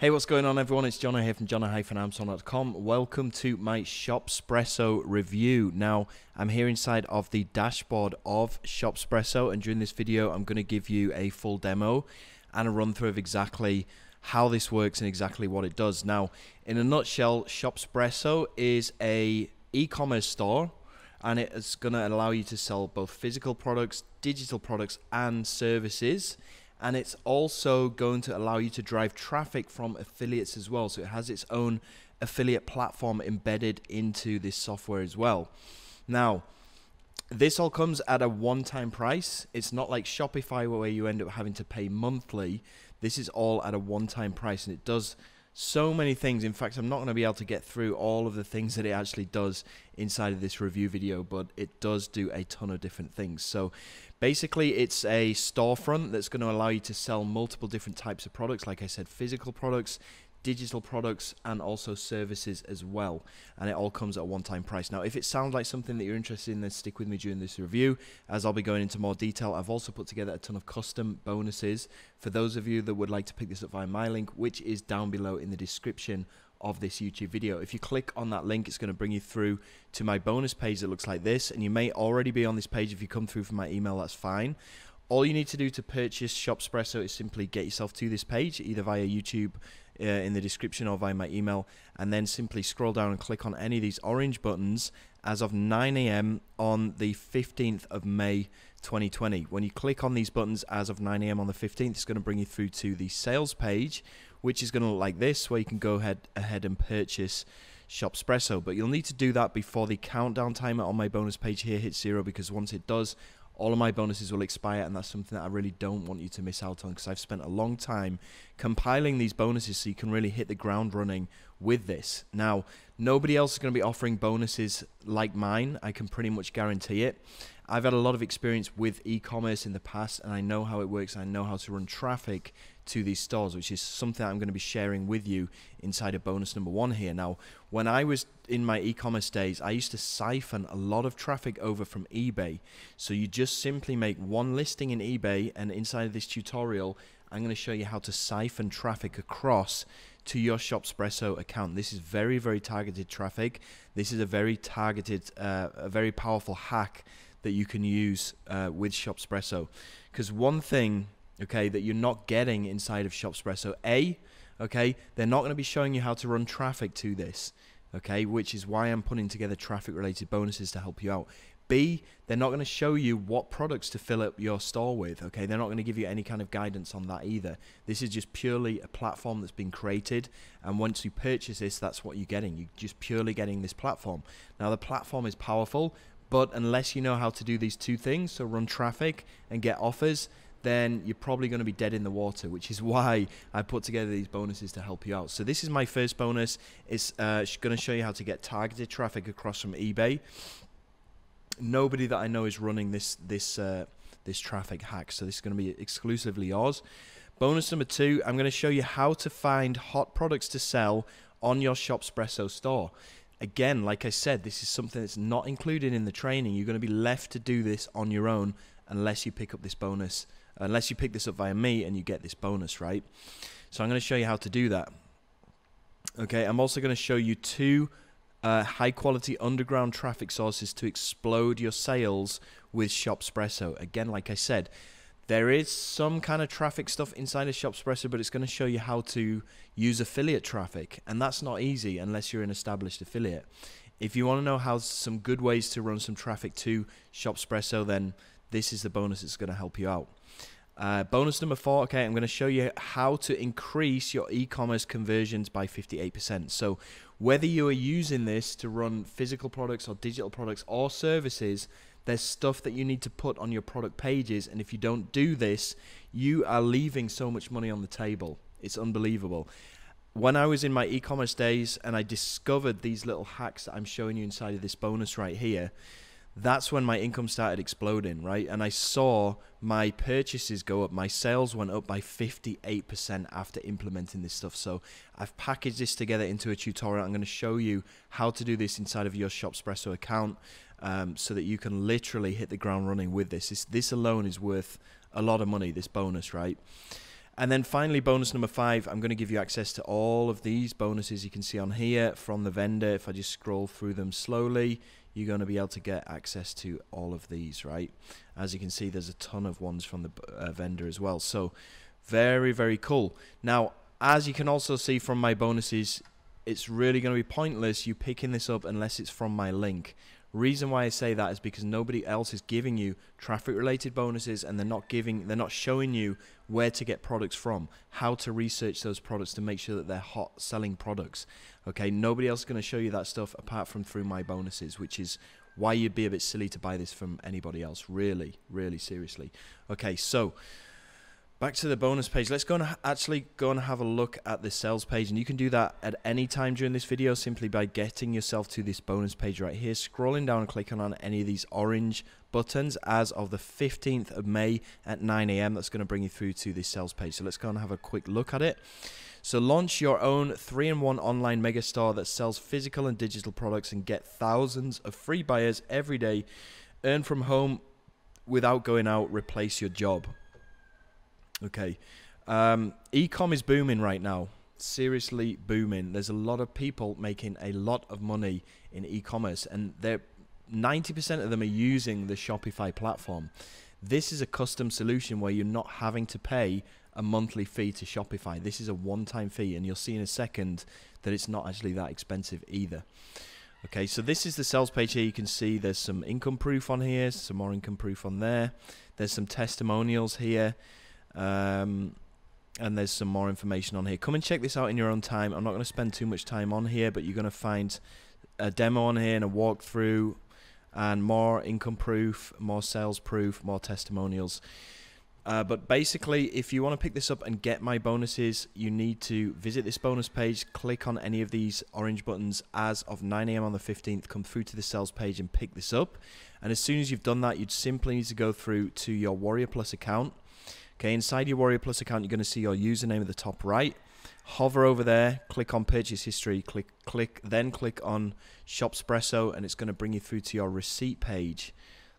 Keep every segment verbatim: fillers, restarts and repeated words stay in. Hey, what's going on, everyone? It's Jono here from jono dash armstrong dot com. Welcome to my ShopZPresso review. Now, I'm here inside of the dashboard of ShopZPresso, and during this video, I'm going to give you a full demo and a run-through of exactly how this works and exactly what it does. Now, in a nutshell, ShopZPresso is a e-commerce store, and it's going to allow you to sell both physical products, digital products, and services. And it's also going to allow you to drive traffic from affiliates as well. So it has its own affiliate platform embedded into this software as well. Now, this all comes at a one-time price. It's not like Shopify where you end up having to pay monthly. This is all at a one-time price, and it does so many things. In fact, I'm not going to be able to get through all of the things that it actually does inside of this review video, but it does do a ton of different things. So basically, it's a storefront that's going to allow you to sell multiple different types of products. Like I said, physical products, digital products, and also services as well. And it all comes at a one-time price. Now, if it sounds like something that you're interested in, then stick with me during this review, as I'll be going into more detail. I've also put together a ton of custom bonuses for those of you that would like to pick this up via my link, which is down below in the description of this YouTube video. If you click on that link, it's going to bring you through to my bonus page that looks like this. And you may already be on this page. If you come through from my email, that's fine. All you need to do to purchase ShopZPresso is simply get yourself to this page, either via YouTube uh, in the description or via my email, and then simply scroll down and click on any of these orange buttons as of nine A M on the fifteenth of May twenty twenty. When you click on these buttons as of nine A M on the fifteenth, it's going to bring you through to the sales page, which is going to look like this, where you can go ahead, ahead and purchase ShopZPresso. But you'll need to do that before the countdown timer on my bonus page here hits zero, because once it does, all of my bonuses will expire, and that's something that I really don't want you to miss out on, because I've spent a long time compiling these bonuses so you can really hit the ground running with this. Now, nobody else is going to be offering bonuses like mine. I can pretty much guarantee it. I've had a lot of experience with e-commerce in the past, and I know how it works. I know how to run traffic to these stores, which is something I'm going to be sharing with you inside of bonus number one here. Now, when I was in my e-commerce days, I used to siphon a lot of traffic over from eBay. So you just simply make one listing in eBay, and inside of this tutorial, I'm going to show you how to siphon traffic across to your ShopZPresso account. This is very, very targeted traffic. This is a very targeted, uh, a very powerful hack that you can use uh, with ShopZPresso. Because one thing, okay, that you're not getting inside of ShopZPresso, A, okay, they're not going to be showing you how to run traffic to this, okay, which is why I'm putting together traffic-related bonuses to help you out. B, they're not going to show you what products to fill up your store with, okay? They're not going to give you any kind of guidance on that either. This is just purely a platform that's been created, and once you purchase this, that's what you're getting. You're just purely getting this platform. Now, the platform is powerful, but unless you know how to do these two things, so run traffic and get offers, then you're probably going to be dead in the water, which is why I put together these bonuses to help you out. So this is my first bonus. It's uh, going to show you how to get targeted traffic across from eBay. Nobody that I know is running this this uh, this traffic hack, so this is going to be exclusively yours. Bonus number two, I'm going to show you how to find hot products to sell on your ShopZPresso store. Again, like I said, this is something that's not included in the training. You're going to be left to do this on your own unless you pick up this bonus, unless you pick this up via me and you get this bonus, right? So I'm going to show you how to do that. Okay, I'm also going to show you two uh, high-quality underground traffic sources to explode your sales with ShopZPresso. Again, like I said, there is some kind of traffic stuff inside of ShopZPresso, but it's going to show you how to use affiliate traffic, and that's not easy unless you're an established affiliate. If you want to know how some good ways to run some traffic to ShopZPresso, then this is the bonus that's going to help you out. Uh, bonus number four, okay, I'm going to show you how to increase your e-commerce conversions by fifty-eight percent. So whether you are using this to run physical products or digital products or services, there's stuff that you need to put on your product pages, and if you don't do this, you are leaving so much money on the table. It's unbelievable. When I was in my e-commerce days and I discovered these little hacks that I'm showing you inside of this bonus right here, that's when my income started exploding, right? And I saw my purchases go up. My sales went up by fifty-eight percent after implementing this stuff. So I've packaged this together into a tutorial. I'm going to show you how to do this inside of your ShopZPresso account. Um, so that you can literally hit the ground running with this. This this alone is worth a lot of money, this bonus, right? And then finally, bonus number five, I'm going to give you access to all of these bonuses you can see on here from the vendor. If I just scroll through them slowly, you're going to be able to get access to all of these, right? As you can see, there's a ton of ones from the uh, vendor as well. So very, very cool. Now, as you can also see from my bonuses, it's really going to be pointless you picking this up unless it's from my link. Reason why I say that is because nobody else is giving you traffic related bonuses, and they're not giving they're not showing you where to get products from, how to research those products to make sure that they're hot selling products. Okay, nobody else is going to show you that stuff apart from through my bonuses, which is why you'd be a bit silly to buy this from anybody else, really, really seriously. Okay, so back to the bonus page. Let's go and actually go and have a look at the sales page. And you can do that at any time during this video simply by getting yourself to this bonus page right here, scrolling down and clicking on any of these orange buttons. As of the fifteenth of May at nine A M, that's going to bring you through to this sales page. So let's go and have a quick look at it. So launch your own three in one online mega store that sells physical and digital products and get thousands of free buyers every day. Earn from home without going out. Replace your job. Okay, um, e-com is booming right now, seriously booming. There's a lot of people making a lot of money in e-commerce, and they're ninety percent of them are using the Shopify platform. This is a custom solution where you're not having to pay a monthly fee to Shopify. This is a one-time fee, and you'll see in a second that it's not actually that expensive either. Okay, so this is the sales page here. You can see there's some income proof on here, some more income proof on there. There's some testimonials here. Um, and there's some more information on here. Come and check this out in your own time. I'm not going to spend too much time on here, but you're going to find a demo on here and a walkthrough and more income proof, more sales proof, more testimonials. Uh, but basically, if you want to pick this up and get my bonuses, you need to visit this bonus page, click on any of these orange buttons as of nine A M on the fifteenth, come through to the sales page and pick this up. And as soon as you've done that, you'd simply need to go through to your Warrior Plus account. Okay, inside your Warrior Plus account, you're going to see your username at the top right. Hover over there, click on Purchase History, click, click, then click on ShopZPresso, and it's going to bring you through to your receipt page.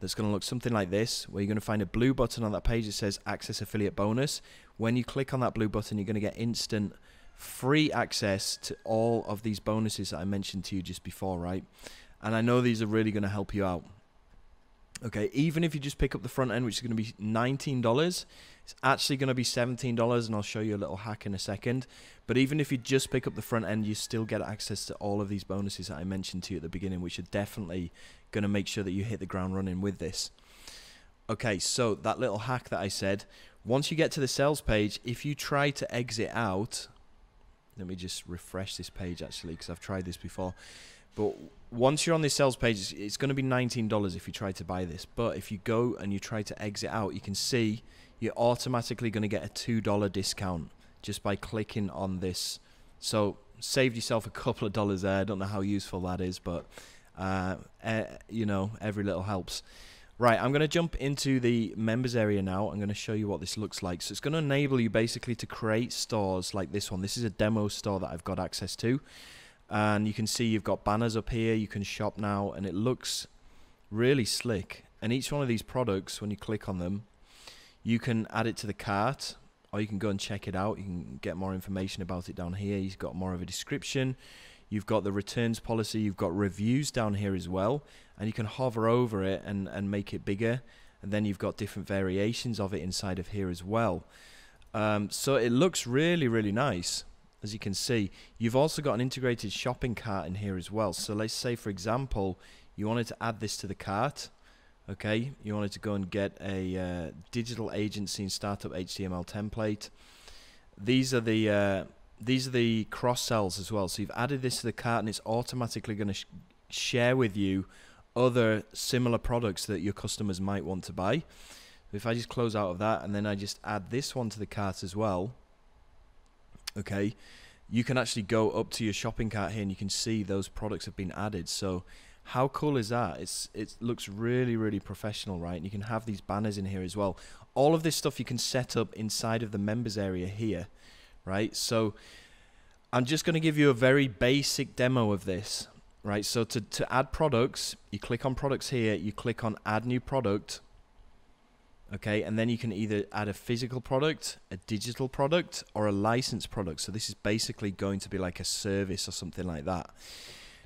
That's going to look something like this, where you're going to find a blue button on that page that says Access Affiliate Bonus. When you click on that blue button, you're going to get instant free access to all of these bonuses that I mentioned to you just before, right? And I know these are really going to help you out. Okay, even if you just pick up the front end, which is going to be nineteen dollars, it's actually going to be seventeen dollars, and I'll show you a little hack in a second. But even if you just pick up the front end, you still get access to all of these bonuses that I mentioned to you at the beginning, which are definitely going to make sure that you hit the ground running with this. Okay, so that little hack that I said, once you get to the sales page, if you try to exit out, let me just refresh this page actually, because I've tried this before. But once you're on this sales page, it's going to be nineteen dollars if you try to buy this. But if you go and you try to exit out, you can see you're automatically going to get a two dollar discount just by clicking on this. So saved yourself a couple of dollars there. I don't know how useful that is, but, uh, uh, you know, every little helps. Right, I'm going to jump into the members area now. I'm going to show you what this looks like. So it's going to enable you basically to create stores like this one. This is a demo store that I've got access to. And you can see you've got banners up here, you can shop now, and it looks really slick. And each one of these products, when you click on them, you can add it to the cart, or you can go and check it out. You can get more information about it down here. You've got more of a description. You've got the returns policy. You've got reviews down here as well. And you can hover over it and, and make it bigger. And then you've got different variations of it inside of here as well. Um, so it looks really, really nice. As you can see, you've also got an integrated shopping cart in here as well. So let's say, for example, you wanted to add this to the cart. Okay, you wanted to go and get a uh, digital agency and startup H T M L template. These are the uh, these are the cross sells as well. So you've added this to the cart, and it's automatically going to sh share with you other similar products that your customers might want to buy. If I just close out of that, and then I just add this one to the cart as well. Okay, you can actually go up to your shopping cart here, and you can see those products have been added. So how cool is that? It's it looks really, really professional, right? And you can have these banners in here as well. All of this stuff you can set up inside of the members area here, right? So I'm just going to give you a very basic demo of this, right? So to, to add products, you click on products here, you click on add new product. Okay, and then you can either add a physical product, a digital product, or a licensed product. So this is basically going to be like a service or something like that.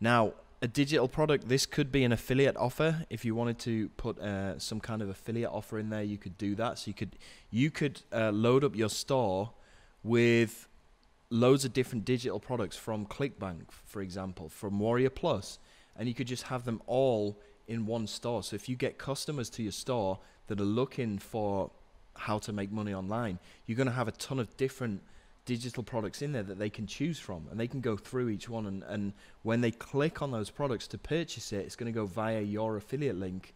Now, a digital product, this could be an affiliate offer. If you wanted to put uh, some kind of affiliate offer in there, you could do that. So you could, you could uh, load up your store with loads of different digital products from Clickbank, for example, from Warrior Plus, and you could just have them all in one store. So if you get customers to your store that are looking for how to make money online, you're going to have a ton of different digital products in there that they can choose from, and they can go through each one, and, and when they click on those products to purchase it, it's going to go via your affiliate link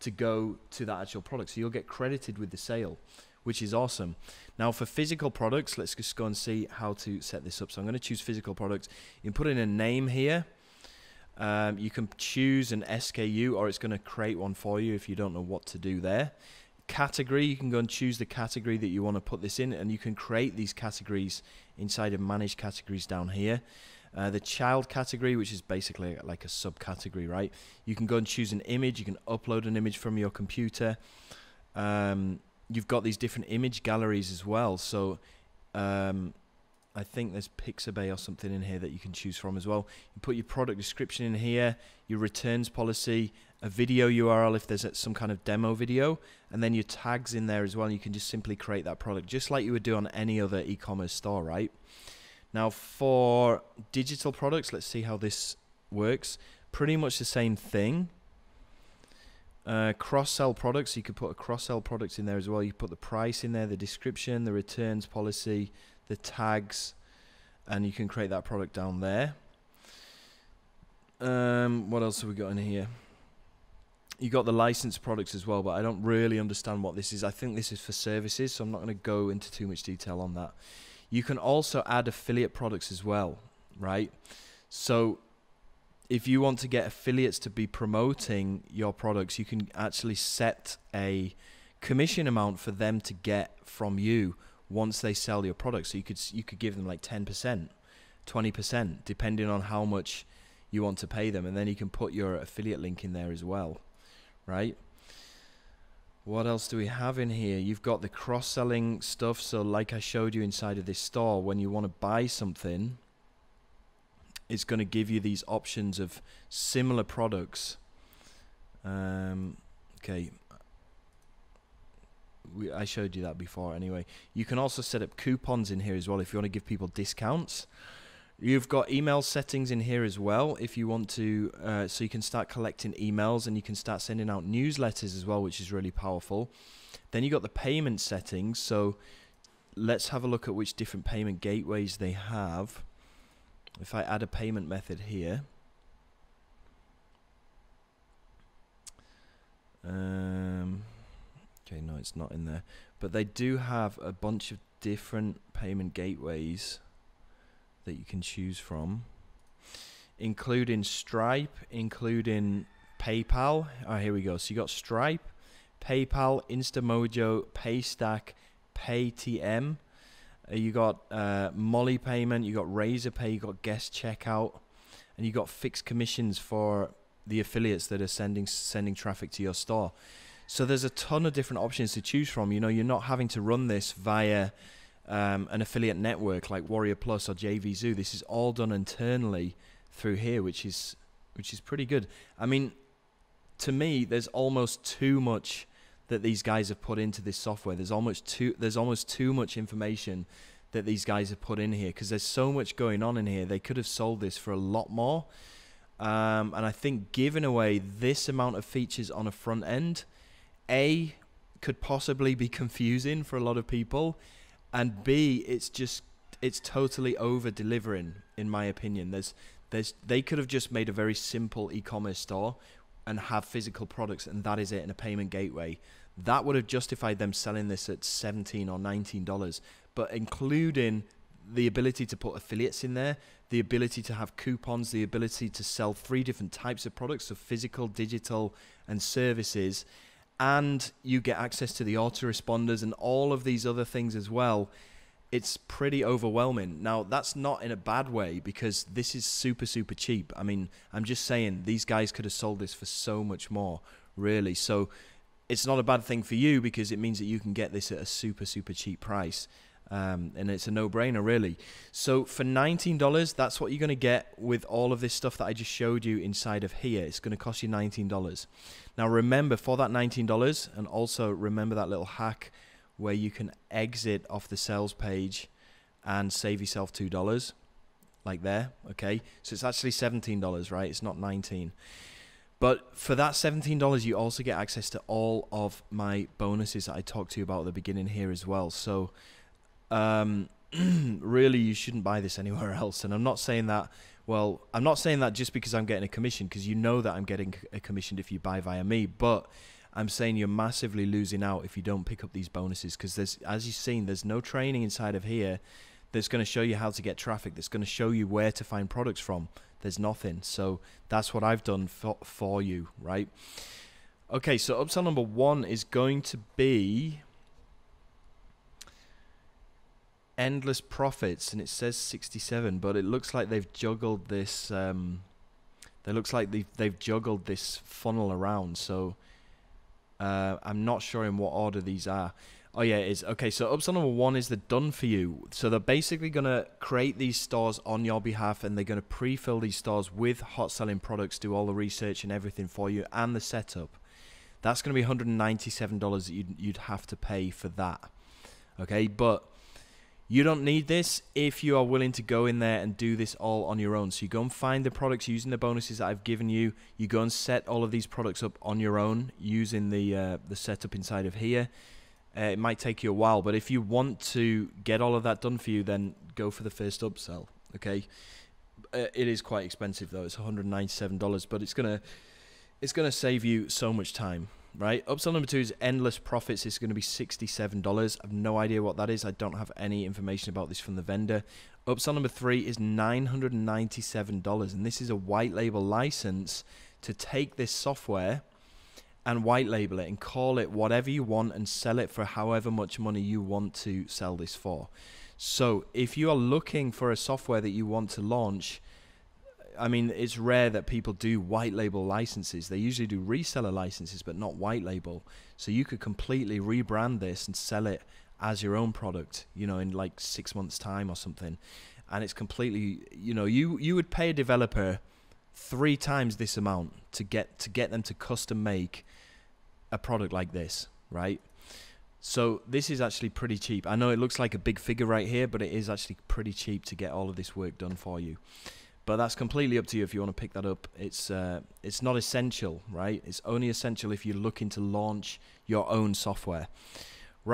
to go to that actual product. So you'll get credited with the sale, which is awesome. Now for physical products, let's just go and see how to set this up. So I'm going to choose physical products. You can put in a name here. Um, you can choose an S K U, or it's going to create one for you if you don't know what to do there. Category, you can go and choose the category that you want to put this in, and you can create these categories inside of manage categories down here. Uh, the child category, which is basically like a subcategory, right? You can go and choose an image. You can upload an image from your computer. Um, you've got these different image galleries as well. So um, I think there's Pixabay or something in here that you can choose from as well. You put your product description in here, your returns policy, a video U R L if there's some kind of demo video, and then your tags in there as well. You can just simply create that product just like you would do on any other e-commerce store, right? Now for digital products, let's see how this works. Pretty much the same thing. Uh, cross-sell products, you could put a cross-sell product in there as well. You put the price in there, the description, the returns policy, the tags, and you can create that product down there. Um, what else have we got in here? You got the licensed products as well, but I don't really understand what this is. I think this is for services, so I'm not going to go into too much detail on that. You can also add affiliate products as well, right? So if you want to get affiliates to be promoting your products, you can actually set a commission amount for them to get from you once they sell your product. So you could you could give them like ten percent, twenty percent, depending on how much you want to pay them, and then you can put your affiliate link in there as well, right? What else do we have in here? You've got the cross-selling stuff. So like I showed you inside of this store, when you want to buy something, it's going to give you these options of similar products. Um, okay. We, I showed you that before anyway. You can also set up coupons in here as well if you want to give people discounts. You've got email settings in here as well if you want to, uh, so you can start collecting emails, and you can start sending out newsletters as well, which is really powerful. Then you've got the payment settings. So let's have a look at which different payment gateways they have. If I add a payment method here, um, okay, no, it's not in there, but they do have a bunch of different payment gateways that you can choose from, including Stripe, including PayPal. Oh, here we go. So you got Stripe, PayPal, Instamojo, Paystack, Paytm. Uh, you got uh, Molly Payment, you got Razorpay, you got guest checkout, and you got fixed commissions for the affiliates that are sending sending traffic to your store. So there's a ton of different options to choose from. You know, you're not having to run this via um, an affiliate network like Warrior Plus or J V Zoo. This is all done internally through here, which is which is pretty good. I mean, to me, there's almost too much that these guys have put into this software. There's almost too there's almost too much information that these guys have put in here, because there's so much going on in here. They could have sold this for a lot more. Um, and I think giving away this amount of features on a front end, A, could possibly be confusing for a lot of people, and B, it's just it's totally over delivering in my opinion. There's there's they could have just made a very simple e-commerce store and have physical products, and that is it, in a payment gateway. That would have justified them selling this at seventeen or nineteen dollars, but including the ability to put affiliates in there, the ability to have coupons, the ability to sell three different types of products, so physical, digital, and services, and you get access to the autoresponders and all of these other things as well. It's pretty overwhelming. Now, that's not in a bad way, because this is super, super cheap. I mean, I'm just saying these guys could have sold this for so much more, really. So it's not a bad thing for you because it means that you can get this at a super, super cheap price. Um, and it's a no-brainer, really. So for nineteen dollars, that's what you're going to get with all of this stuff that I just showed you inside of here. It's going to cost you nineteen dollars. Now, remember, for that nineteen dollars, and also remember that little hack where you can exit off the sales page and save yourself two dollars, like there, okay? So it's actually seventeen dollars, right? It's not nineteen dollars. But for that seventeen dollars, you also get access to all of my bonuses that I talked to you about at the beginning here as well. So um, really, you shouldn't buy this anywhere else. And I'm not saying that, well, I'm not saying that just because I'm getting a commission, because you know that I'm getting a commission if you buy via me. But I'm saying you're massively losing out if you don't pick up these bonuses, because there's, as you've seen, there's no training inside of here that's going to show you how to get traffic, that's going to show you where to find products from. There's nothing. So that's what I've done for, for you, right? Okay, so upsell number one is going to be endless profits, and it says sixty-seven, but it looks like they've juggled this. Um, it looks like they've, they've juggled this funnel around. So Uh, I'm not sure in what order these are. Oh yeah, it is. Okay, so upsell number one is the done for you. So they're basically going to create these stores on your behalf, and they're going to pre-fill these stores with hot selling products, do all the research and everything for you and the setup. That's going to be one hundred ninety-seven dollars that you'd, you'd have to pay for that. Okay, but you don't need this if you are willing to go in there and do this all on your own. So you go and find the products using the bonuses that I've given you. You go and set all of these products up on your own using the uh, the setup inside of here. Uh, it might take you a while, but if you want to get all of that done for you, then go for the first upsell. Okay, uh, it is quite expensive though. It's one hundred ninety-seven dollars, but it's gonna it's gonna save you so much time. Right, upsell number two is endless profits. It's going to be sixty-seven dollars. I've no idea what that is. I don't have any information about this from the vendor. Upsell number three is nine hundred ninety-seven dollars, and this is a white label license to take this software and white label it and call it whatever you want and sell it for however much money you want to sell this for. So if you are looking for a software that you want to launch, I mean, it's rare that people do white label licenses. They usually do reseller licenses, but not white label. So you could completely rebrand this and sell it as your own product, you know, in like six months' time or something. And it's completely, you know, you you would pay a developer three times this amount to get to get them to custom make a product like this, right? So this is actually pretty cheap. I know it looks like a big figure right here, but it is actually pretty cheap to get all of this work done for you. But that's completely up to you if you want to pick that up. It's uh, it's not essential, right? It's only essential if you're looking to launch your own software.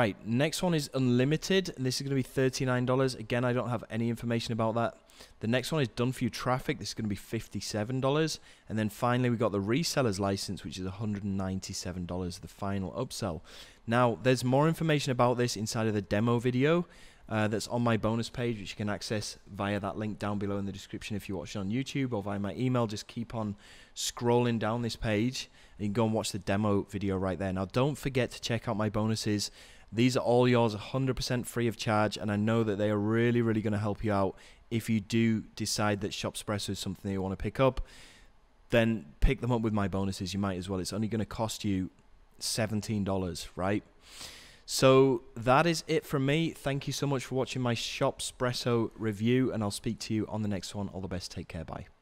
Right, next one is unlimited, and this is going to be thirty-nine dollars. Again, I don't have any information about that. The next one is done for you traffic. This is going to be fifty-seven dollars. And then finally, we got the reseller's license, which is one hundred ninety-seven dollars, the final upsell. Now, there's more information about this inside of the demo video. Uh, that's on my bonus page, which you can access via that link down below in the description if you're watching on YouTube, or via my email. Just keep on scrolling down this page and you can go and watch the demo video right there. Now, don't forget to check out my bonuses. These are all yours, one hundred percent free of charge, and I know that they are really, really going to help you out. If you do decide that ShopZPresso is something that you want to pick up, then pick them up with my bonuses. You might as well. It's only going to cost you seventeen dollars, right? So that is it from me. Thank you so much for watching my ShopZPresso review, and I'll speak to you on the next one. All the best. Take care. Bye.